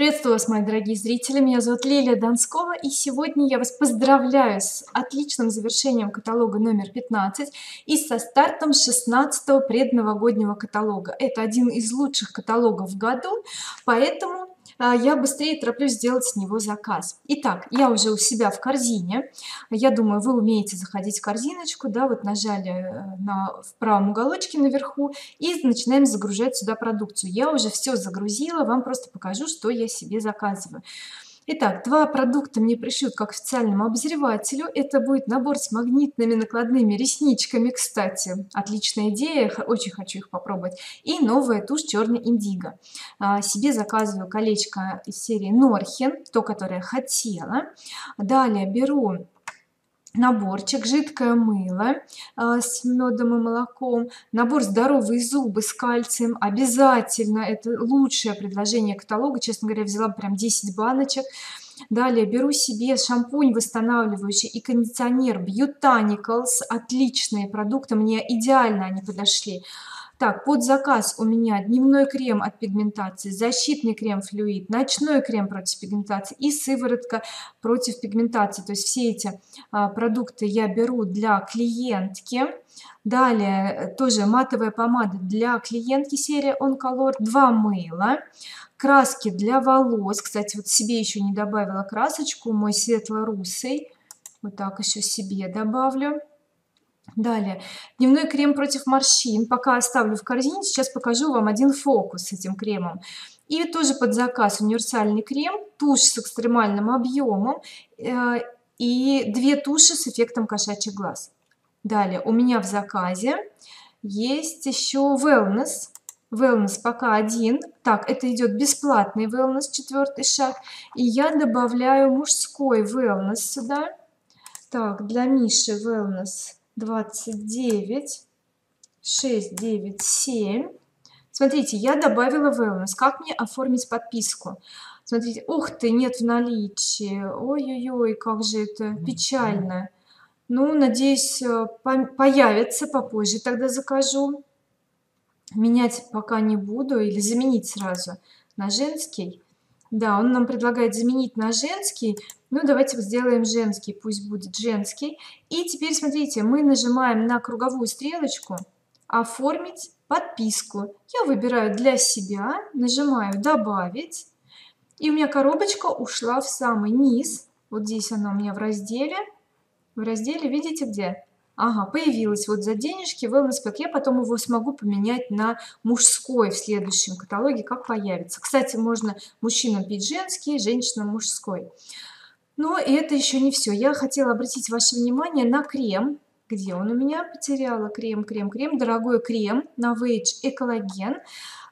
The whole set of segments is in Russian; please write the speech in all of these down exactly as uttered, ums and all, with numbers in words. Приветствую вас, мои дорогие зрители, меня зовут Лилия Донскова, и сегодня я вас поздравляю с отличным завершением каталога номер пятнадцать и со стартом шестнадцатого предновогоднего каталога. Это один из лучших каталогов в году, поэтому я быстрее тороплюсь сделать с него заказ. Итак, я уже у себя в корзине. Я думаю, вы умеете заходить в корзиночку, да, вот нажали на, в правом уголочке наверху и начинаем загружать сюда продукцию. Я уже все загрузила, вам просто покажу, что я себе заказываю. Итак, два продукта мне пришлют как официальному обозревателю. Это будет набор с магнитными накладными ресничками, кстати. Отличная идея, очень хочу их попробовать. И новая тушь черный индиго. А, себе заказываю колечко из серии Норхен, то, которое хотела. Далее беру наборчик жидкое мыло э, с медом и молоком, набор здоровые зубы с кальцием, обязательно, это лучшее предложение каталога, честно говоря, взяла прям десять баночек. Далее беру себе шампунь восстанавливающий и кондиционер Butanicals, отличные продукты, мне идеально они подошли. Так, под заказ у меня дневной крем от пигментации, защитный крем-флюид, ночной крем против пигментации и сыворотка против пигментации. То есть все эти а, продукты я беру для клиентки. Далее тоже матовая помада для клиентки серия On Color, два мыла, краски для волос. Кстати, вот себе еще не добавила красочку, мой светло-русый. Вот так еще себе добавлю. Далее, дневной крем против морщин, пока оставлю в корзине, сейчас покажу вам один фокус с этим кремом. И тоже под заказ универсальный крем, тушь с экстремальным объемом э, и две туши с эффектом кошачий глаз. Далее, у меня в заказе есть еще wellness. Wellness пока один. Так, это идет бесплатный wellness, четвертый шаг. И я добавляю мужской wellness сюда. Так, для Миши wellness двадцать девять, шесть, девять, семь. Смотрите, я добавила wellness. Как мне оформить подписку? Смотрите, ух ты, нет в наличии. Ой-ой-ой, как же это печально. Ну, надеюсь, появится попозже, тогда закажу. Менять пока не буду или заменить сразу на женский. Да, он нам предлагает заменить на женский. Ну, давайте сделаем женский, пусть будет женский. И теперь, смотрите, мы нажимаем на круговую стрелочку «Оформить подписку». Я выбираю для себя, нажимаю «Добавить». И у меня коробочка ушла в самый низ. Вот здесь она у меня в разделе. В разделе видите где? Ага, появилась вот за денежки wellness pack. Я потом его смогу поменять на мужской в следующем каталоге, как появится. Кстати, можно мужчинам пить женский, женщинам мужской. Но это еще не все. Я хотела обратить ваше внимание на крем. Где он у меня? Потеряла крем, крем, крем. Дорогой крем Novage Ecolagen.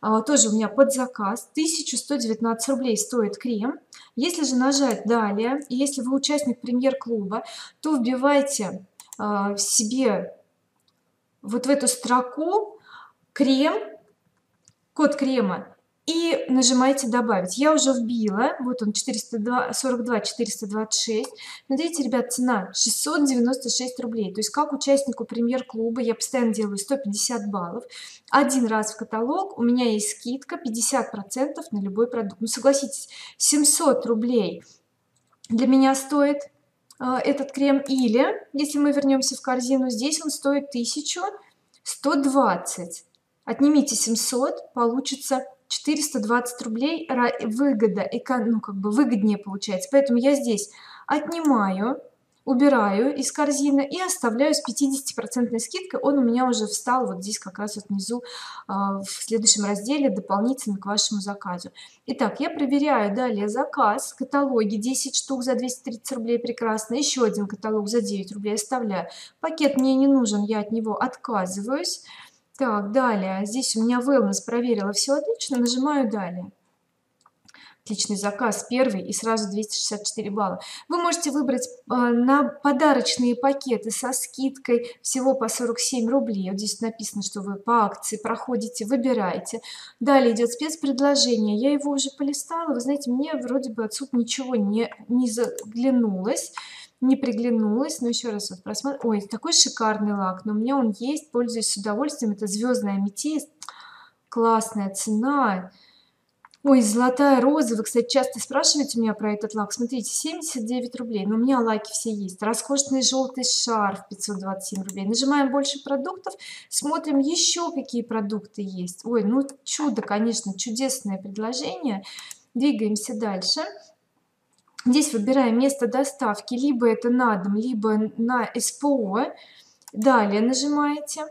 А, тоже у меня под заказ. тысяча сто девятнадцать рублей стоит крем. Если же нажать «Далее», и если вы участник премьер-клуба, то вбивайте а, в себе вот в эту строку крем, код крема. И нажимаете «Добавить». Я уже вбила, вот он, четыреста сорок два, четыреста двадцать шесть. Смотрите, ребят, цена шестьсот девяносто шесть рублей. То есть как участнику премьер-клуба я постоянно делаю сто пятьдесят баллов. Один раз в каталог у меня есть скидка пятьдесят процентов на любой продукт. Ну, согласитесь, семьсот рублей для меня стоит э, этот крем. Или, если мы вернемся в корзину, здесь он стоит тысячу сто двадцать. Отнимите семьсот, получится четыреста двадцать рублей, выгода, ну, как бы выгоднее получается. Поэтому я здесь отнимаю, убираю из корзины и оставляю с пятидесятипроцентной скидкой. Он у меня уже встал вот здесь как раз вот внизу в следующем разделе дополнительно к вашему заказу. Итак, я проверяю далее заказ. Каталоги десять штук за двести тридцать рублей, прекрасно. Еще один каталог за девять рублей оставляю. Пакет мне не нужен, я от него отказываюсь. Так, далее. Здесь у меня wellness, проверила, все отлично. Нажимаю «Далее». Отличный заказ, первый, и сразу двести шестьдесят четыре балла. Вы можете выбрать э, на подарочные пакеты со скидкой всего по сорок семь рублей. Вот здесь написано, что вы по акции проходите, выбираете. Далее идет спецпредложение. Я его уже полистала. Вы знаете, мне вроде бы отсюда ничего не, не заглянулось. Не приглянулась, но еще раз вот просмотрим. Ой, такой шикарный лак, но у меня он есть, пользуюсь с удовольствием. Это звездная аметист, классная цена. Ой, золотая роза. Вы, кстати, часто спрашиваете у меня про этот лак. Смотрите, семьдесят девять рублей. Но у меня лаки все есть. Роскошный желтый шарф пятьсот двадцать семь рублей. Нажимаем больше продуктов. Смотрим еще, какие продукты есть. Ой, ну чудо, конечно. Чудесное предложение. Двигаемся дальше. Здесь выбираем место доставки. Либо это на дом, либо на СПО. Далее нажимаете.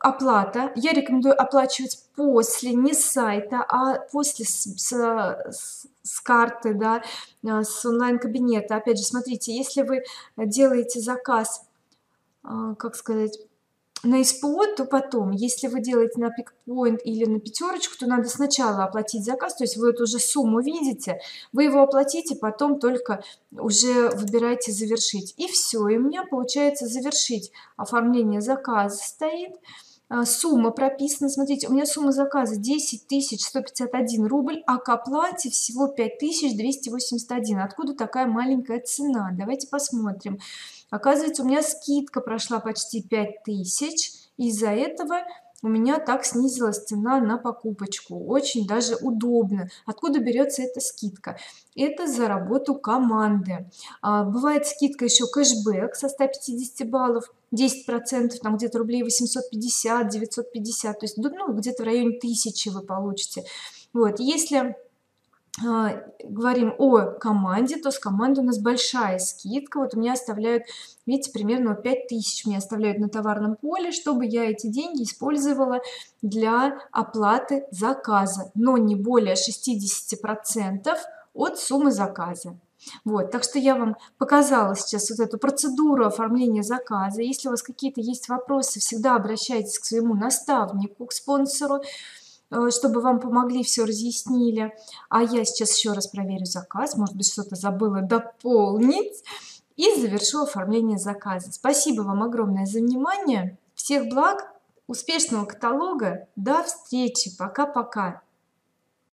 Оплата. Я рекомендую оплачивать после, не с сайта, а после с, с, с карты, да, с онлайн-кабинета. Опять же, смотрите, если вы делаете заказ, как сказать, на СПО, то потом, если вы делаете на пикпоинт или на пятерочку, то надо сначала оплатить заказ, то есть вы эту же сумму видите, вы его оплатите, потом только уже выбираете завершить. И все, и у меня получается завершить. Оформление заказа стоит, сумма прописана, смотрите, у меня сумма заказа десять тысяч сто пятьдесят один рубль, а к оплате всего пять тысяч двести восемьдесят один. Откуда такая маленькая цена? Давайте посмотрим. Оказывается, у меня скидка прошла почти пять тысяч, из-за этого у меня так снизилась цена на покупочку. Очень даже удобно. Откуда берется эта скидка? Это за работу команды. А, бывает скидка еще кэшбэк со сто пятьдесят баллов, десять процентов, там где-то рублей восемьсот пятьдесят, девятьсот пятьдесят, то есть ну, где-то в районе тысячи вы получите. Вот, если... говорим о команде, то с командой у нас большая скидка. Вот у меня оставляют, видите, примерно пять тысяч мне оставляют на товарном поле, чтобы я эти деньги использовала для оплаты заказа, но не более шестидесяти процентов от суммы заказа. Вот, так что я вам показала сейчас вот эту процедуру оформления заказа. Если у вас какие-то есть вопросы, всегда обращайтесь к своему наставнику, к спонсору, чтобы вам помогли, все разъяснили. А я сейчас еще раз проверю заказ, может быть, что-то забыла дополнить, и завершу оформление заказа. Спасибо вам огромное за внимание, всех благ, успешного каталога, до встречи, пока-пока!